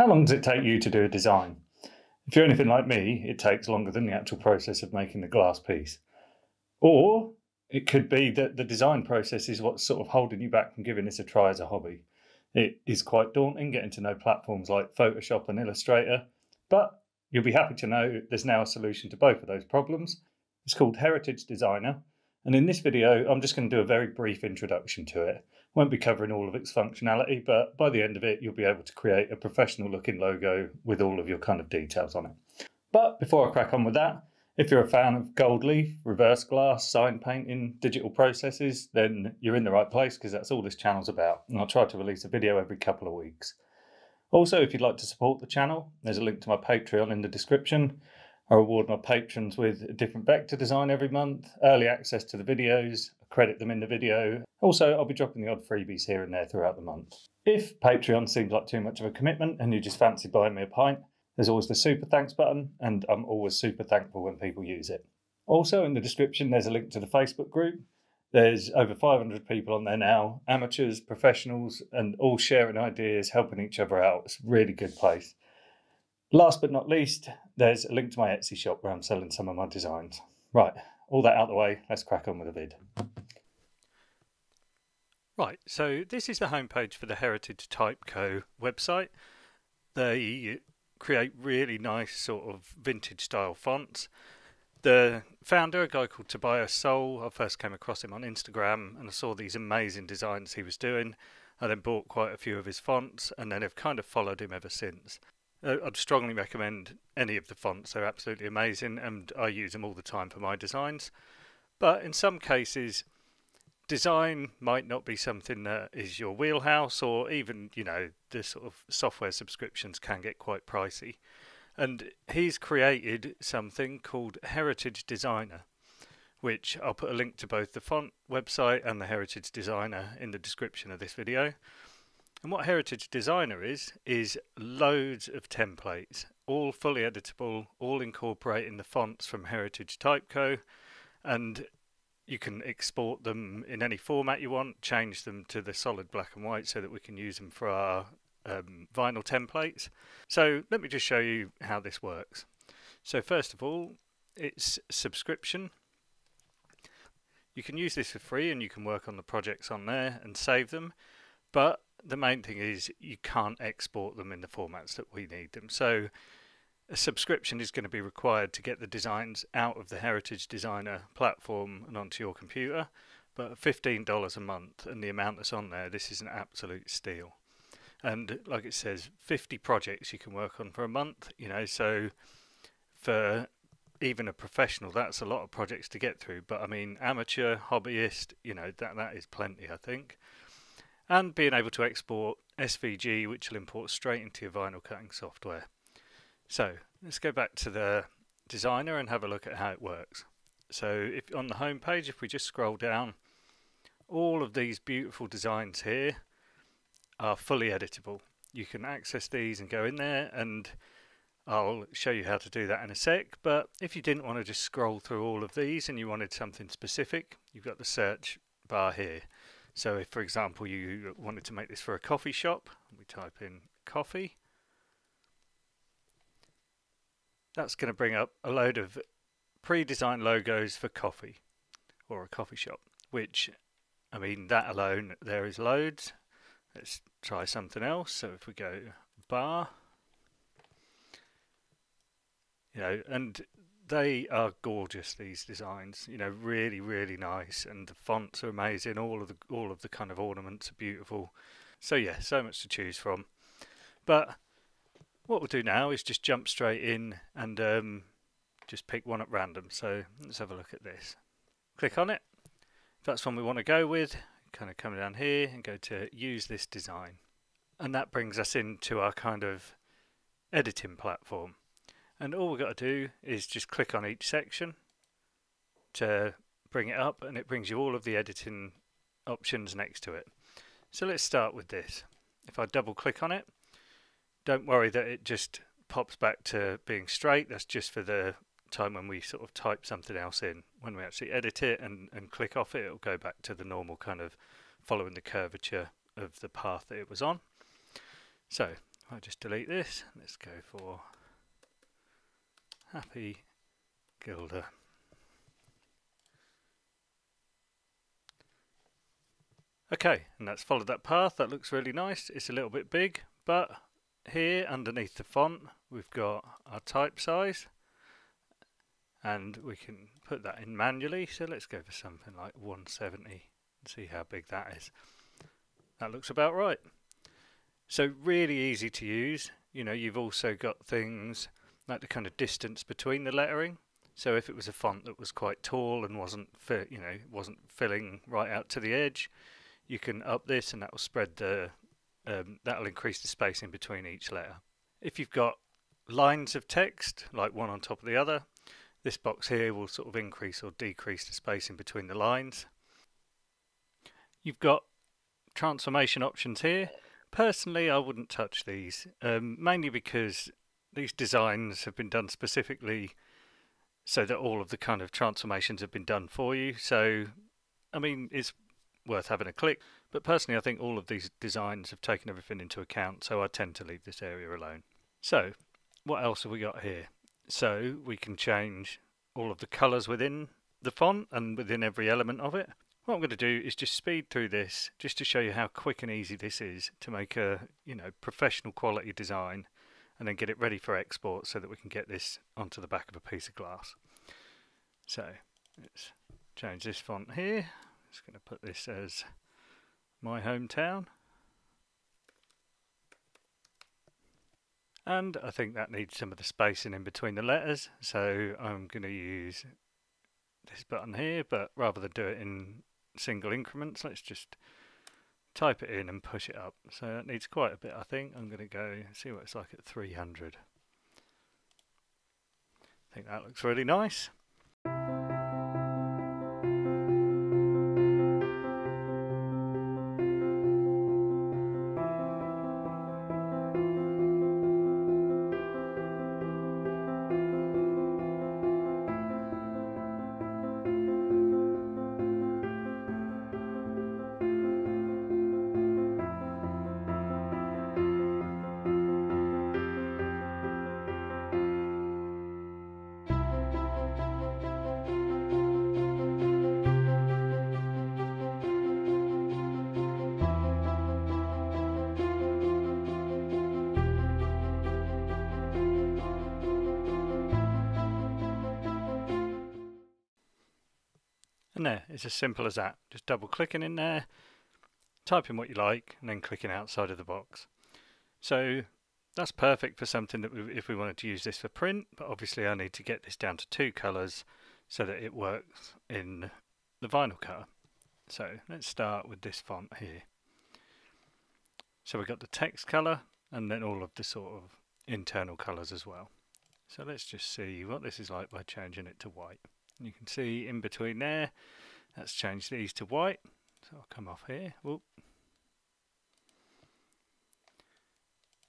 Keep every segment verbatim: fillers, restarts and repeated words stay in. How long does it take you to do a design? If you're anything like me, it takes longer than the actual process of making the glass piece. Or it could be that the design process is what's sort of holding you back from giving this a try as a hobby. It is quite daunting getting to know platforms like Photoshop and Illustrator, but you'll be happy to know there's now a solution to both of those problems. It's called Heritage Designer, and in this video I'm just going to do a very brief introduction to it. Won't be covering all of its functionality, but by the end of it you'll be able to create a professional looking logo with all of your kind of details on it. But before I crack on with that, if you're a fan of gold leaf, reverse glass, sign painting, digital processes, then you're in the right place because that's all this channel's about, and I'll try to release a video every couple of weeks. Also, if you'd like to support the channel, there's a link to my Patreon in the description. I reward my patrons with a different vector design every month, early access to the videos, I credit them in the video. Also, I'll be dropping the odd freebies here and there throughout the month. If Patreon seems like too much of a commitment and you just fancy buying me a pint, there's always the super thanks button, and I'm always super thankful when people use it. Also in the description there's a link to the Facebook group. There's over five hundred people on there now, amateurs, professionals, and all sharing ideas, helping each other out. It's a really good place. Last but not least, there's a link to my Etsy shop where I'm selling some of my designs. Right, all that out of the way, let's crack on with the vid. Right, so this is the homepage for the Heritage Type Co website. They create really nice sort of vintage style fonts. The founder, a guy called Tobias Soul, I first came across him on Instagram and I saw these amazing designs he was doing. I then bought quite a few of his fonts and then I've kind of followed him ever since. Uh, I'd strongly recommend any of the fonts, they're absolutely amazing and I use them all the time for my designs. But in some cases, design might not be something that is your wheelhouse, or even, you know, the sort of software subscriptions can get quite pricey. And he's created something called Heritage Designer, which I'll put a link to both the font website and the Heritage Designer in the description of this video. And what Heritage Designer is, is loads of templates, all fully editable, all incorporating the fonts from Heritage Type Co, and you can export them in any format you want, change them to the solid black and white so that we can use them for our um, vinyl templates. So let me just show you how this works. So first of all, it's subscription. You can use this for free and you can work on the projects on there and save them, but the main thing is you can't export them in the formats that we need them. So a subscription is going to be required to get the designs out of the Heritage Designer platform and onto your computer, but fifteen dollars a month and the amount that's on there, this is an absolute steal. And like it says, fifty projects you can work on for a month, you know, so for even a professional, that's a lot of projects to get through. But I mean, amateur, hobbyist, you know, that, that is plenty, I think. And being able to export S V G, which will import straight into your vinyl cutting software. So let's go back to the designer and have a look at how it works. So if on the home page, if we just scroll down, all of these beautiful designs here are fully editable. You can access these and go in there, and I'll show you how to do that in a sec. But if you didn't want to just scroll through all of these and you wanted something specific, you've got the search bar here. So if, for example, you wanted to make this for a coffee shop, we type in coffee. That's going to bring up a load of pre-designed logos for coffee or a coffee shop, which, I mean, that alone, there is loads. Let's try something else. So if we go bar, you know, and they are gorgeous, these designs, you know, really, really nice, and the fonts are amazing, all of the all of the kind of ornaments are beautiful. So yeah, so much to choose from. But what we'll do now is just jump straight in and um, just pick one at random. So let's have a look at this. Click on it. If that's one we want to go with, kind of come down here and go to use this design. And that brings us into our kind of editing platform. And all we've got to do is just click on each section to bring it up, and it brings you all of the editing options next to it. So let's start with this. If I double click on it, don't worry that it just pops back to being straight. That's just for the time when we sort of type something else in. When we actually edit it and, and click off it, it'll go back to the normal kind of following the curvature of the path that it was on. So I'll just delete this. Let's go for Happy Gilder. Okay, and that's followed that path. That looks really nice. It's a little bit big, but here underneath the font we've got our type size, and we can put that in manually. So let's go for something like one seventy and see how big that is. That looks about right. So really easy to use. You know, you've also got things like the kind of distance between the lettering. So if it was a font that was quite tall and wasn't fi- you know, wasn't filling right out to the edge, you can up this and that will spread the um, that'll increase the space in between each letter. If you've got lines of text, like one on top of the other, this box here will sort of increase or decrease the space in between the lines. You've got transformation options here. Personally, I wouldn't touch these, um, mainly because these designs have been done specifically so that all of the kind of transformations have been done for you. So, I mean, it's worth having a click. But personally, I think all of these designs have taken everything into account, so I tend to leave this area alone. So, what else have we got here? So we can change all of the colours within the font and within every element of it. What I'm going to do is just speed through this just to show you how quick and easy this is to make a, you know, professional quality design and then get it ready for export so that we can get this onto the back of a piece of glass. So let's change this font here. I'm just going to put this as my hometown. And I think that needs some of the spacing in between the letters, so I'm going to use this button here, but rather than do it in single increments, let's just type it in and push it up. So that needs quite a bit, I think. I'm going to go see what it's like at three hundred. I think that looks really nice. And there, it's as simple as that. Just double clicking in there, typing what you like, and then clicking outside of the box. So that's perfect for something that we, if we wanted to use this for print, but obviously I need to get this down to two colours so that it works in the vinyl colour. So let's start with this font here. So we've got the text colour and then all of the sort of internal colours as well. So let's just see what this is like by changing it to white. You can see in between there, that's changed these to white. So I'll come off here. Whoop.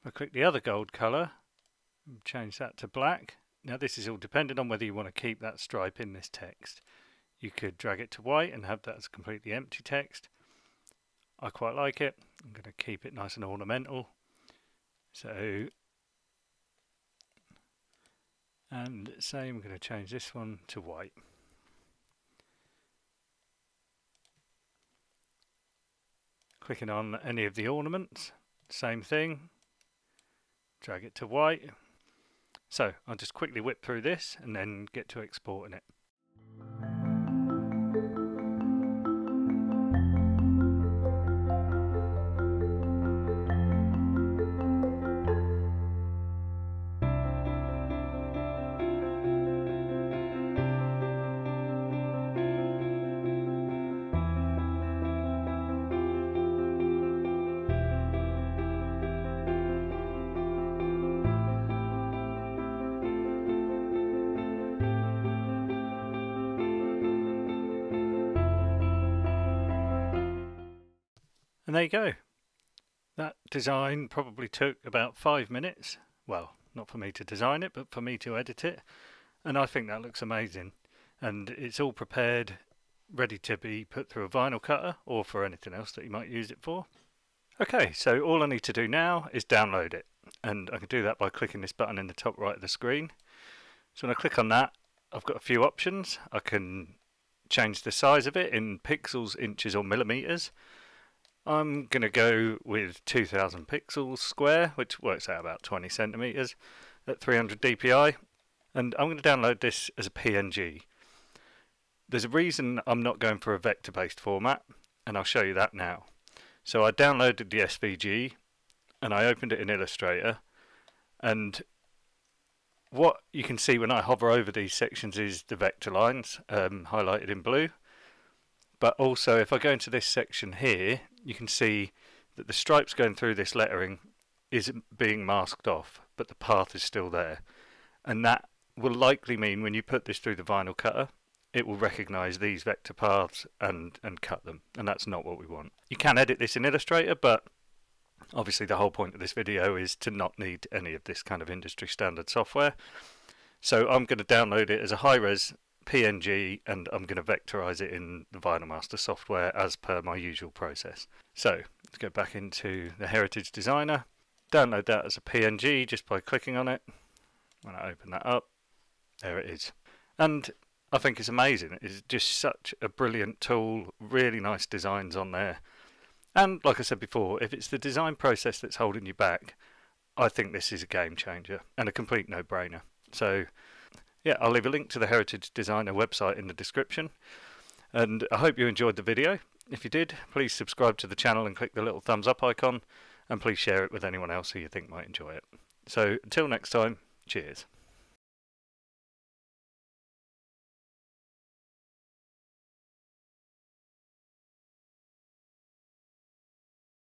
If I click the other gold colour, change that to black. Now this is all dependent on whether you want to keep that stripe in this text. You could drag it to white and have that as completely empty text. I quite like it. I'm going to keep it nice and ornamental. So, and say I'm going to change this one to white. Clicking on any of the ornaments, same thing, drag it to white. So I'll just quickly whip through this and then get to exporting it. And there you go. That design probably took about five minutes. Well, not for me to design it, but for me to edit it. And I think that looks amazing. And it's all prepared, ready to be put through a vinyl cutter or for anything else that you might use it for. Okay, so all I need to do now is download it. and I can do that by clicking this button in the top right of the screen. So when I click on that, I've got a few options. I can change the size of it in pixels, inches or millimeters. I'm going to go with two thousand pixels square, which works out about twenty centimeters at three hundred D P I, and I'm going to download this as a P N G. There's a reason I'm not going for a vector-based format, and I'll show you that now. So I downloaded the S V G and I opened it in Illustrator, and what you can see when I hover over these sections is the vector lines um, highlighted in blue. But also if I go into this section here, you can see that the stripes going through this lettering is being masked off, but the path is still there. And that will likely mean when you put this through the vinyl cutter, it will recognise these vector paths and, and cut them. And that's not what we want. You can edit this in Illustrator, but obviously the whole point of this video is to not need any of this kind of industry standard software. So I'm going to download it as a high-res P N G, and I'm going to vectorize it in the Vinyl Master software as per my usual process. So let's go back into the Heritage Designer, download that as a P N G just by clicking on it. When I open that up, there it is. And I think it's amazing. It's just such a brilliant tool, really nice designs on there. And like I said before, if it's the design process that's holding you back, I think this is a game changer and a complete no-brainer. So yeah, I'll leave a link to the Heritage Designer website in the description. And I hope you enjoyed the video. If you did, please subscribe to the channel and click the little thumbs up icon, and please share it with anyone else who you think might enjoy it. So until next time, cheers.